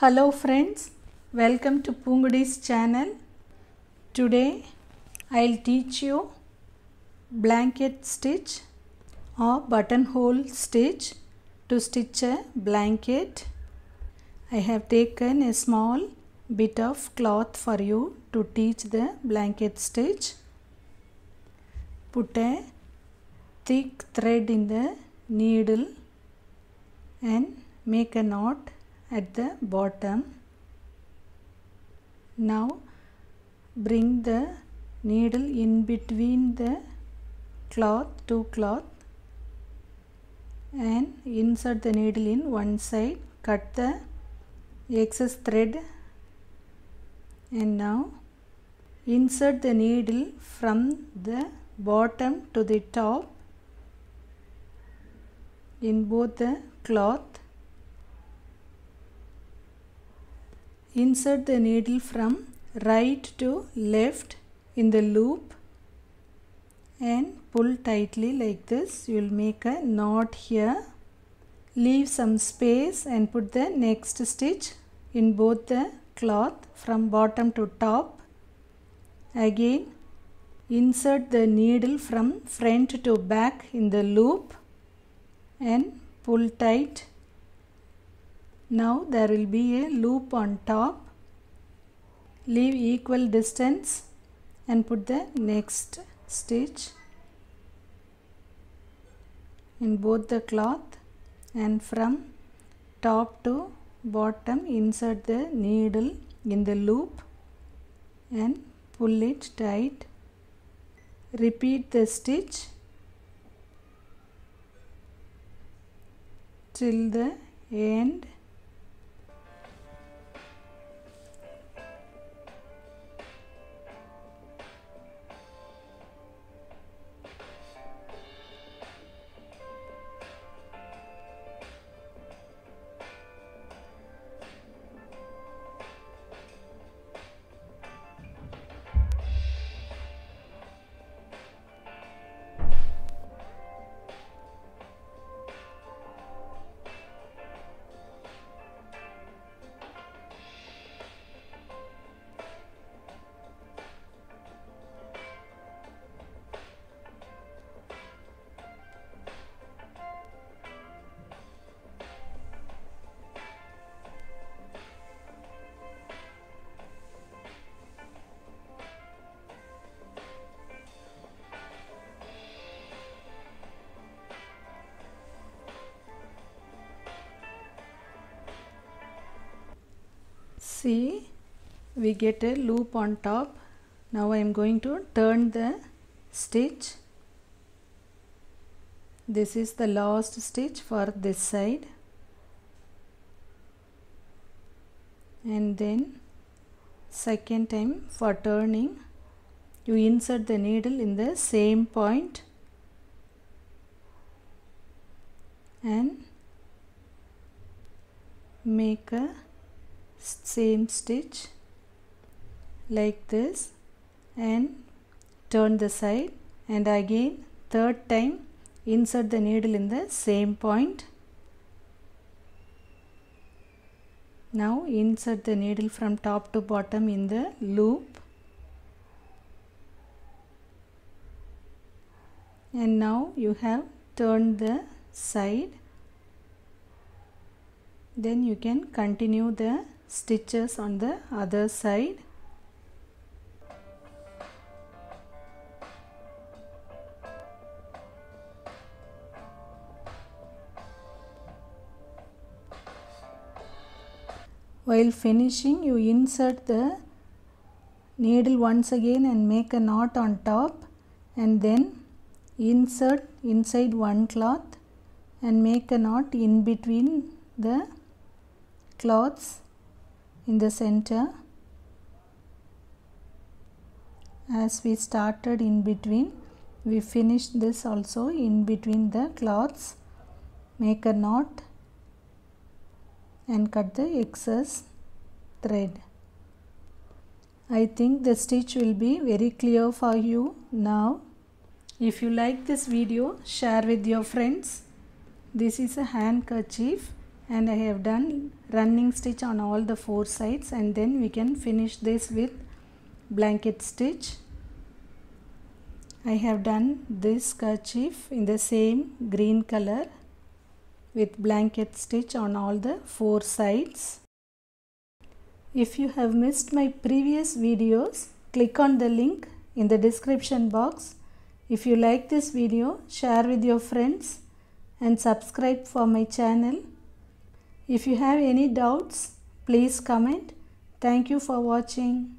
Hello friends, welcome to Poongodi's channel. Today I'll teach you blanket stitch or buttonhole stitch to stitch a blanket. I have taken a small bit of cloth for you to teach the blanket stitch. Put a thick thread in the needle and make a knot at the bottom. Now bring the needle in between the two cloth and insert the needle in one side. Cut the excess thread and now insert the needle from the bottom to the top in both the cloth. Insert the needle from right to left in the loop and pull tightly like this. You will make a knot here. Leave some space and put the next stitch in both the cloth from bottom to top. Again, insert the needle from front to back in the loop and pull tight. Now there will be a loop on top. Leave equal distance and put the next stitch in both the cloth, and from top to bottom insert the needle in the loop and pull it tight. Repeat the stitch till the end. See, we get a loop on top. Now I am going to turn the stitch. This is the last stitch for this side, and then second time for turning you insert the needle in the same point and make a same stitch like this and turn the side, and again third time insert the needle in the same point. Now insert the needle from top to bottom in the loop, and now you have turned the side. Then you can continue the stitches on the other side. While finishing, you insert the needle once again and make a knot on top, and then insert inside one cloth and make a knot in between the cloths in the center. As we started in between, we finish this also in between the cloths. Make a knot and cut the excess thread. I think the stitch will be very clear for you now. If you like this video, share with your friends. This is a handkerchief and I have done running stitch on all the four sides, and then we can finish this with blanket stitch. I have done this kerchief in the same green color with blanket stitch on all the four sides. If you have missed my previous videos, click on the link in the description box. If you like this video, share with your friends and subscribe for my channel. If you have any doubts, please comment. Thank you for watching.